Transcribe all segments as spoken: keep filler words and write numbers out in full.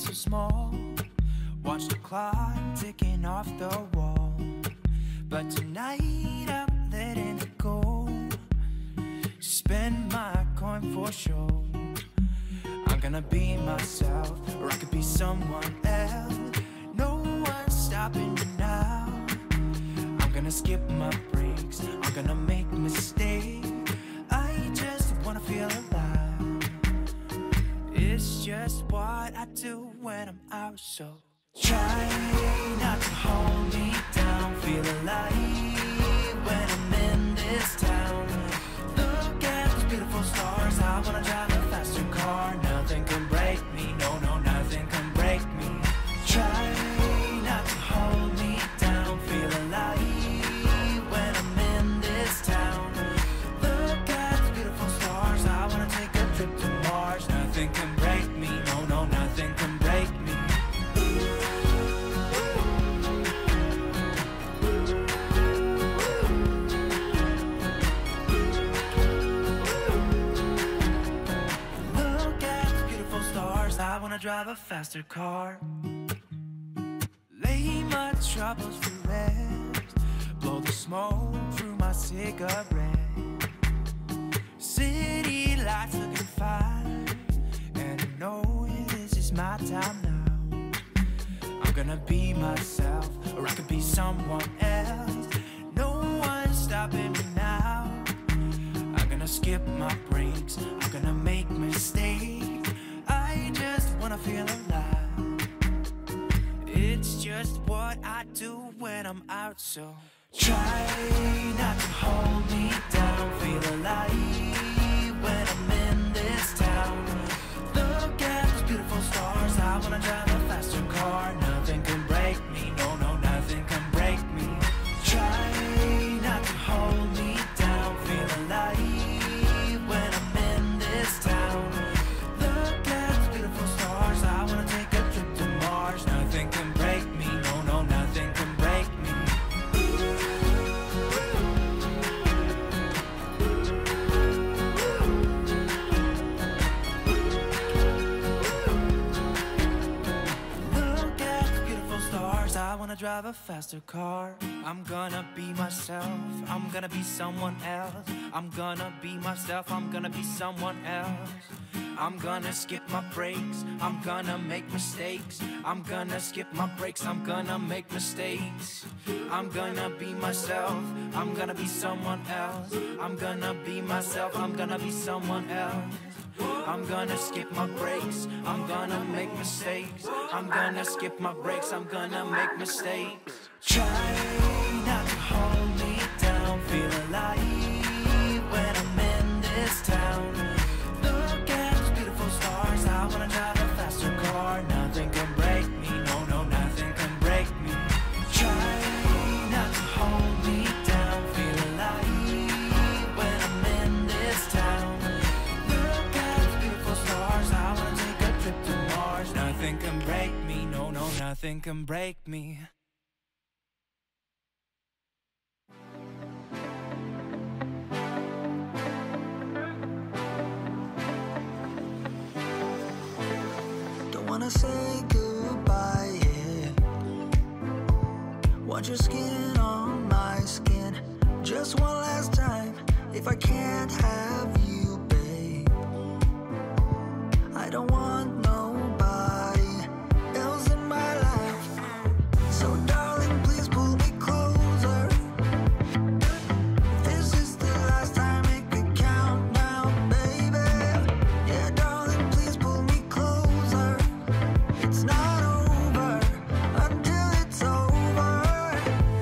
so small. Watch the clock ticking off the wall. But tonight I'm letting it go. Spend my coin for sure. I'm gonna be myself, or I could be someone else. No one's stopping me now. I'm gonna skip my breaks, I'm gonna make mistakes. I just wanna feel alive. It's just what I do when I'm out, so try not to hold me down. Feel alive when I'm in this town. Look at those beautiful stars. I wanna drive a faster car. Nothing can break me, no, no, nothing can break me. Try not to hold me down. Feel alive when I'm in this town. Look at those beautiful stars. I wanna take a trip to Mars. Nothing can break me, no, no, nothing can break me. I wanna drive a faster car. Lay my troubles to rest. Blow the smoke through my cigarette. City lights looking fine, and I know this is my time now. I'm gonna be myself, or I could be someone else. No one's stopping me now. I'm gonna skip my breaks, I'm gonna make mistakes. I just wanna feel alive. It's just what I do when I'm out, so try not to hold me down. Feel alive when I'm in this town. Look at those beautiful stars. I wanna drive a faster car. Nothing can break me, no, no, nothing can break me. Try not to hold me down. Feel alive when I'm in this town. I'm gonna drive a faster car. I'm gonna be myself. I'm gonna be someone else. I'm gonna be myself. I'm gonna be someone else. I'm gonna skip my breaks. I'm gonna make mistakes. I'm gonna skip my breaks. I'm gonna make mistakes. I'm gonna be myself. I'm gonna be someone else. I'm gonna be myself. I'm gonna be someone else. I'm gonna skip my breaks. I'm gonna make mistakes. I'm gonna skip my breaks. I'm gonna make mistakes. Try not to hold me down. Feel alive when I'm in this town. Look at those beautiful stars. I wanna drive a faster car. Nothing can break me. No, no, nothing can break me. Try not to hold me down. Feel alive when I'm in this town. I wanna take a trip to Mars. Nothing can break me, no, no, nothing can break me. Don't wanna say goodbye, yeah. Want your skin on my skin. Just one last time. If I can't have you, I don't want nobody else in my life. So darling, please pull me closer. This is the last time it could count now, baby. Yeah, darling, please pull me closer. It's not over until it's over.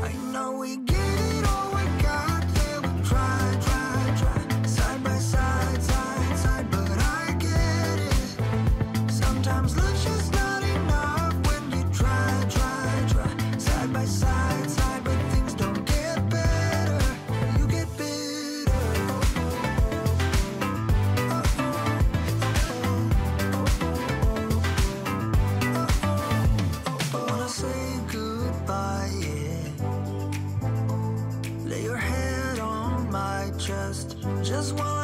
I know we gave it all we got, yeah, we tried, tried, tried. Side by side, side, side, but I get it. Sometimes love's just not enough when you try, try, try. Side by side, side, but things don't get better. You get bitter. I wanna say goodbye, yeah. Lay your head on my chest. Just one.